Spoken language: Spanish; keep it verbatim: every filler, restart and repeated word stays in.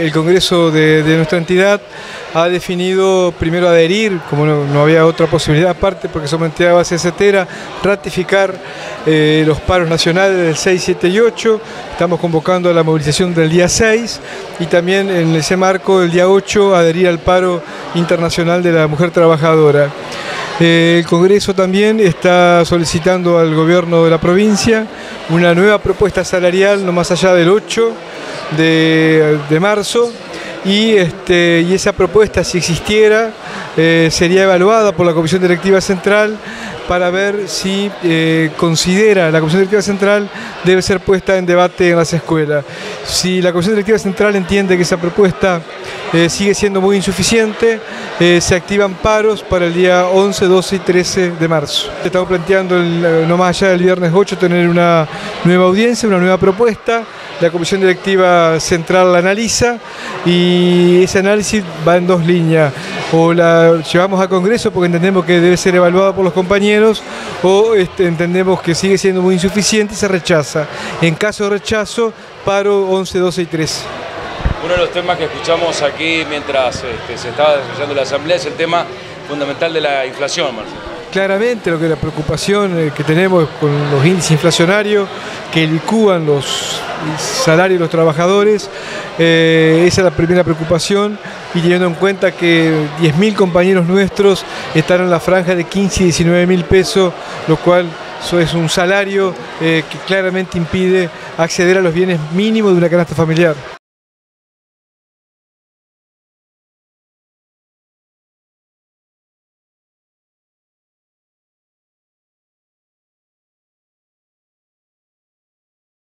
El Congreso de, de nuestra entidad ha definido primero adherir, como no, no había otra posibilidad aparte, porque somos entidad de base setera, ratificar eh, los paros nacionales del seis, siete y ocho, estamos convocando a la movilización del día seis y también en ese marco del día ocho adherir al paro internacional de la mujer trabajadora. Eh, el Congreso también está solicitando al gobierno de la provincia una nueva propuesta salarial no más allá del ocho, De, de marzo y, este, y esa propuesta, si existiera, eh, sería evaluada por la Comisión Directiva Central para ver si eh, considera la Comisión Directiva Central debe ser puesta en debate en las escuelas. Si la Comisión Directiva Central entiende que esa propuesta eh, sigue siendo muy insuficiente, eh, se activan paros para el día once, doce y trece de marzo. Estamos planteando, el, no más allá del viernes ocho, tener una nueva audiencia, una nueva propuesta. La Comisión Directiva Central la analiza y ese análisis va en dos líneas. O la llevamos a Congreso porque entendemos que debe ser evaluada por los compañeros o este, entendemos que sigue siendo muy insuficiente y se rechaza. En caso de rechazo, paro once, doce y trece. Uno de los temas que escuchamos aquí mientras este, se estaba desarrollando la asamblea es el tema fundamental de la inflación, Marcelo. Claramente, lo que la preocupación que tenemos con los índices inflacionarios que licúan los salarios de los trabajadores, eh, esa es la primera preocupación, y teniendo en cuenta que diez mil compañeros nuestros están en la franja de quince y diecinueve mil pesos, lo cual eso es un salario eh, que claramente impide acceder a los bienes mínimos de una canasta familiar.